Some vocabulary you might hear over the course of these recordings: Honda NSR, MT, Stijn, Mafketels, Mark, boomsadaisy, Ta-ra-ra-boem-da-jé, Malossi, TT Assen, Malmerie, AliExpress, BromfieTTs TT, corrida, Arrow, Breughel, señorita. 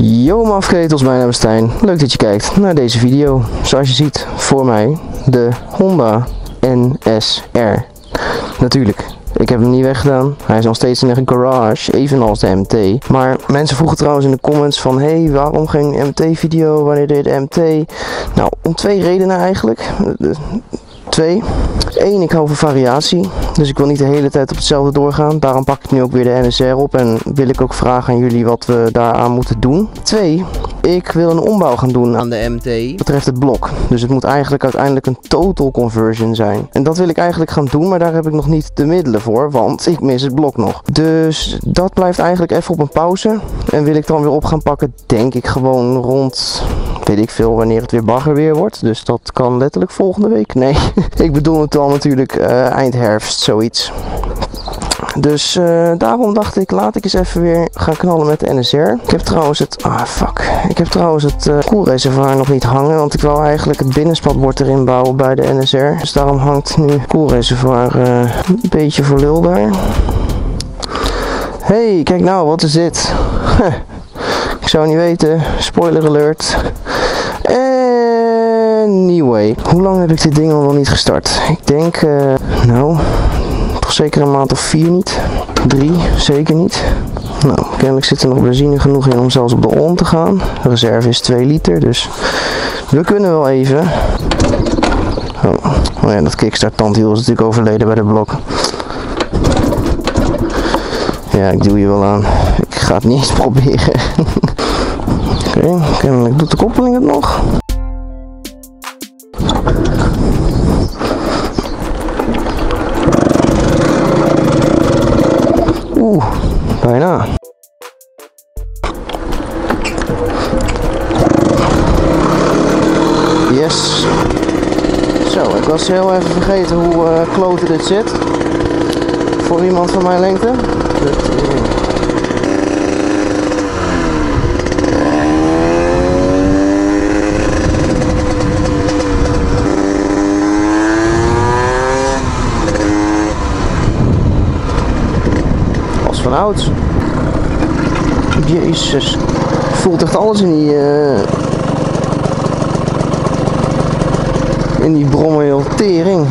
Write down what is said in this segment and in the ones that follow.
Yo mafketels, mijn naam is Stijn. Leuk dat je kijkt naar deze video. Zoals je ziet voor mij de Honda NSR. Natuurlijk, ik heb hem niet weggedaan. Hij is nog steeds in een garage, evenals de MT. Maar mensen vroegen trouwens in de comments van hey, waarom geen MT video, wanneer deed de MT? Nou, om twee redenen eigenlijk. Eén, ik hou van variatie, dus ik wil niet de hele tijd op hetzelfde doorgaan. Daarom pak ik nu ook weer de NSR op en wil ik ook vragen aan jullie wat we daaraan moeten doen. Twee, ik wil een ombouw gaan doen aan de MT betreft het blok. Dus het moet eigenlijk uiteindelijk een total conversion zijn. En dat wil ik eigenlijk gaan doen, maar daar heb ik nog niet de middelen voor, want ik mis het blok nog. Dus dat blijft eigenlijk even op een pauze. En wil ik dan weer op gaan pakken, denk ik gewoon rond, weet ik veel, wanneer het weer baggerweer wordt. Dus dat kan letterlijk volgende week. Nee, ik bedoel het dan natuurlijk eind herfst, zoiets. Dus daarom dacht ik, laat ik eens even weer gaan knallen met de NSR. Ik heb trouwens het... Ik heb trouwens het koelreservoir nog niet hangen. Want ik wil eigenlijk het binnenspatbord erin bouwen bij de NSR. Dus daarom hangt nu het koelreservoir een beetje voor lul daar. Hey, kijk nou, wat is dit? Huh. Ik zou niet weten. Spoiler alert. Anyway, hoe lang heb ik dit ding al nog niet gestart? Ik denk, nou... Zeker een maand of 4 niet. 3 zeker niet. Nou, kennelijk zit er nog benzine genoeg in om zelfs op de on te gaan. De reserve is 2 liter, dus we kunnen wel even. Oh ja, dat kickstart tandwiel is natuurlijk overleden bij de blok. Ja, ik doe je wel aan. Ik ga het niet eens proberen. Oké, kennelijk doet de koppeling het nog. Bijna. Yes. Zo, ik was heel even vergeten hoe kloten dit zit. Voor iemand van mijn lengte. Oud. Jezus, voelt echt alles in die brommel tering.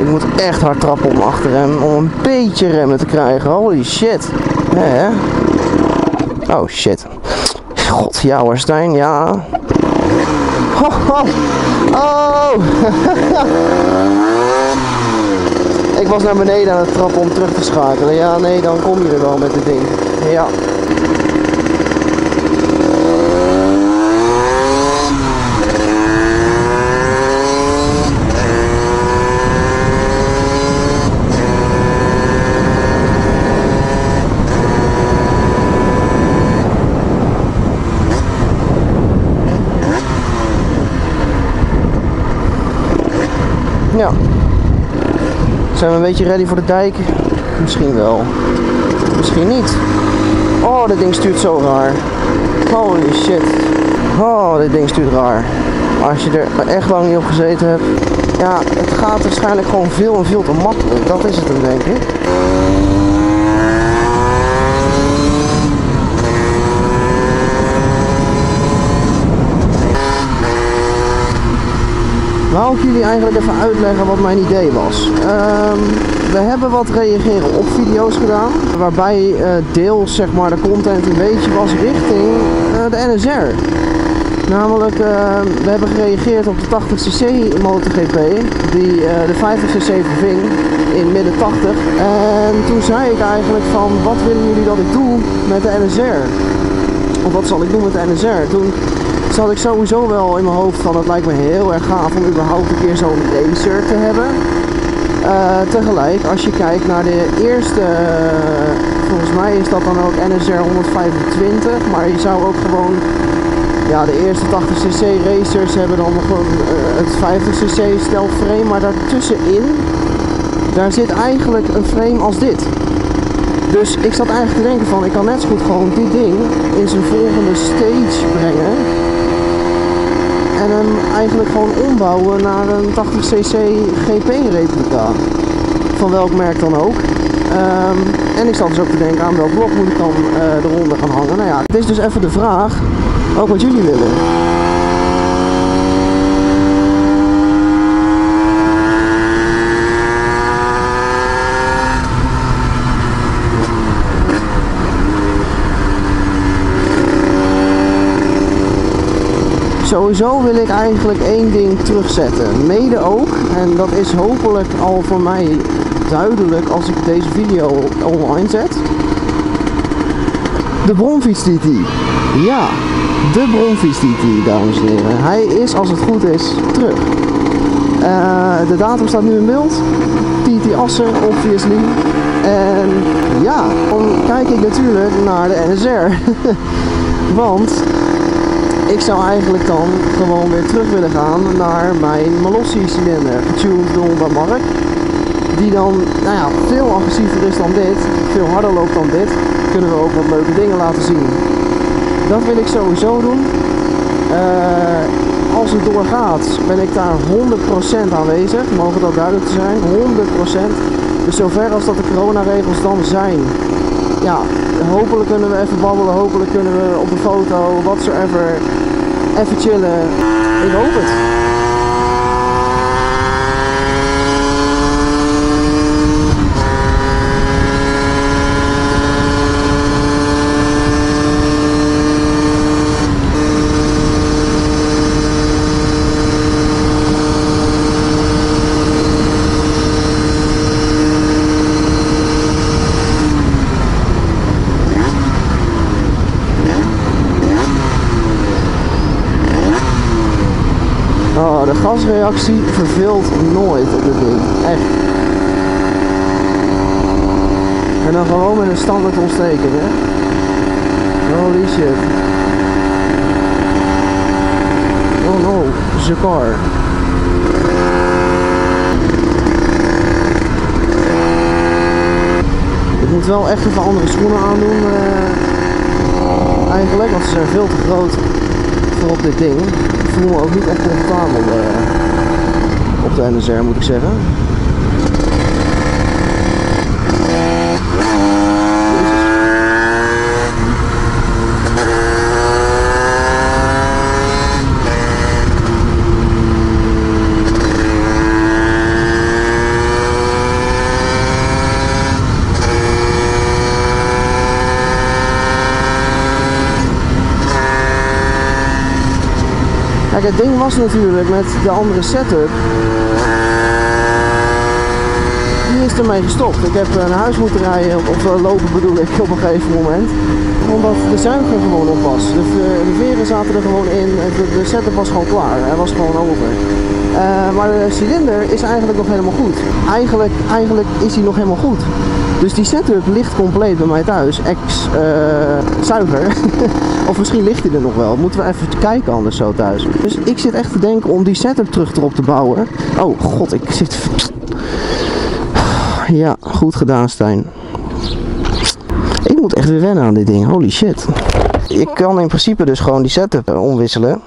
Ik moet echt hard trappen om achter hem, om een beetje remmen te krijgen. Holy shit. Hè? Oh shit. God, ja hoor Stijn, ja. Ho, ho. Oh. Ik was naar beneden aan het trappen om terug te schakelen. Ja, nee, dan kom je er wel met dit ding. Ja. Ja, zijn we een beetje ready voor de dijk? Misschien wel, misschien niet. Oh, dit ding stuurt zo raar. Holy shit. Oh, dit ding stuurt raar. Als je er echt lang niet op gezeten hebt. Ja, het gaat waarschijnlijk gewoon veel en veel te makkelijk. Dat is het dan, denk ik. Wou ik jullie eigenlijk even uitleggen wat mijn idee was. We hebben wat reageren op video's gedaan, waarbij deels zeg maar de content een beetje was richting de NSR. Namelijk, we hebben gereageerd op de 80cc MotoGP, die de 50cc verving in midden 80. En toen zei ik eigenlijk van, wat willen jullie dat ik doe met de NSR? Of wat zal ik doen met de NSR? Toen zat ik sowieso wel in mijn hoofd van, het lijkt me heel erg gaaf om überhaupt een keer zo'n racer te hebben. Tegelijk, als je kijkt naar de eerste, volgens mij is dat dan ook NSR 125, maar je zou ook gewoon... Ja, de eerste 80cc racers hebben dan gewoon het 50cc stelframe, maar daartussenin, daar zit eigenlijk een frame als dit. Dus ik zat eigenlijk te denken van, ik kan net zo goed gewoon dit ding in zijn volgende stage brengen. En hem eigenlijk gewoon ombouwen naar een 80cc GP replica. Van welk merk dan ook. En ik zat dus ook te denken, aan welk blok moet ik dan eronder gaan hangen. Nou ja, het is dus even de vraag. Ook wat jullie willen. Sowieso wil ik eigenlijk één ding terugzetten. Mede ook, en dat is hopelijk al voor mij duidelijk als ik deze video online zet. De BromfieTTs TT. Ja. De BromfieTTs TT, dames en heren. Hij is, als het goed is, terug. De datum staat nu in beeld. TT Assen, obviously. En ja, dan kijk ik natuurlijk naar de NSR. Want ik zou eigenlijk dan gewoon weer terug willen gaan naar mijn Malossi cilinder. Getuned door Mark. Die dan, nou ja, veel agressiever is dan dit. Veel harder loopt dan dit. Kunnen we ook wat leuke dingen laten zien. Dat wil ik sowieso doen. Als het doorgaat ben ik daar 100% aanwezig. Mogen dat duidelijk zijn. 100%. Dus zover als dat de coronaregels dan zijn. Ja, hopelijk kunnen we even babbelen. Hopelijk kunnen we op een foto, whatsoever. Even chillen. Ik hoop het. De gasreactie verveelt nooit dit ding, echt. En dan gewoon met een standaard ontsteken, hè. Holy shit. Oh no, the car. Ik moet wel echt even andere schoenen aandoen, eigenlijk, want ze zijn veel te groot voor op dit ding. Ik voel me ook niet echt comfortabel op de NSR, moet ik zeggen. Kijk, het ding was natuurlijk met de andere setup, die is ermee gestopt. Ik heb naar huis moeten rijden, of lopen bedoel ik, op een gegeven moment. Omdat de zuiger gewoon op was. De veren zaten er gewoon in, de setup was gewoon klaar, hij was gewoon over. Maar de cilinder is eigenlijk nog helemaal goed. Eigenlijk is hij nog helemaal goed. Dus die setup ligt compleet bij mij thuis, ex-zuiger. Of misschien ligt hij er nog wel. Moeten we even kijken anders zo thuis. Dus ik zit echt te denken om die setup terug erop te bouwen. Oh god, ik zit... Ja, goed gedaan, Stijn. Ik moet echt weer wennen aan dit ding, holy shit. Ik kan in principe dus gewoon die setup omwisselen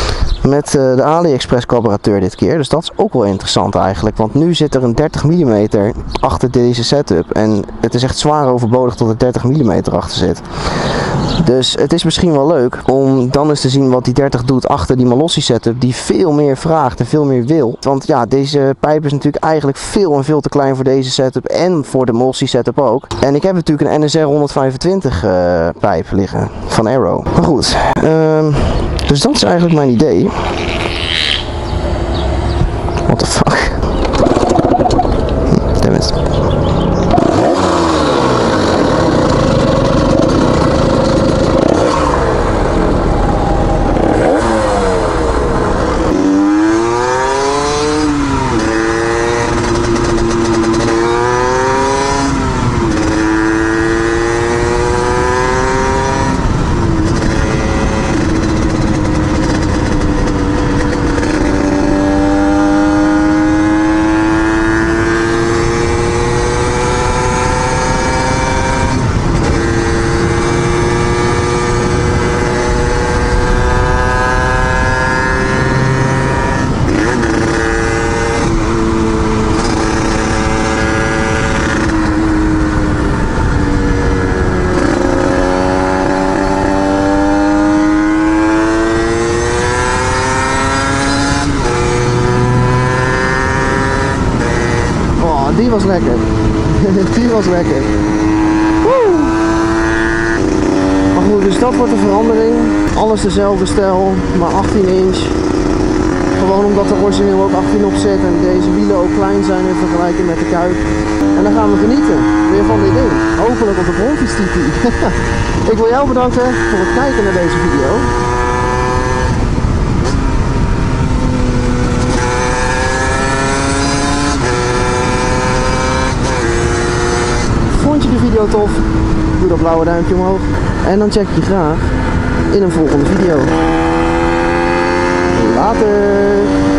met de AliExpress carburateur dit keer. Dus dat is ook wel interessant eigenlijk. Want nu zit er een 30 mm achter deze setup. En het is echt zwaar overbodig dat er 30 mm achter zit. Dus het is misschien wel leuk om dan eens te zien wat die 30 doet achter die Malossi setup. Die veel meer vraagt en veel meer wil. Want ja, deze pijp is natuurlijk eigenlijk veel en veel te klein voor deze setup. En voor de Malossi setup ook. En ik heb natuurlijk een NSR 125 pijp liggen van Arrow. Maar goed, Dus dat is eigenlijk mijn idee. What the fuck? Damn it. Die was lekker. Die was lekker. Woe! Maar goed, dus dat wordt de verandering. Alles dezelfde stijl, maar 18 inch. Gewoon omdat de origineel ook 18 op zit en deze wielen ook klein zijn in vergelijking met de Kuip. En dan gaan we genieten. Weer van dit ding. Hopelijk op de Bromfies TT. Ik wil jou bedanken voor het kijken naar deze video. Vond je de video tof? Doe dat blauwe duimpje omhoog. En dan check ik je graag in een volgende video. Later!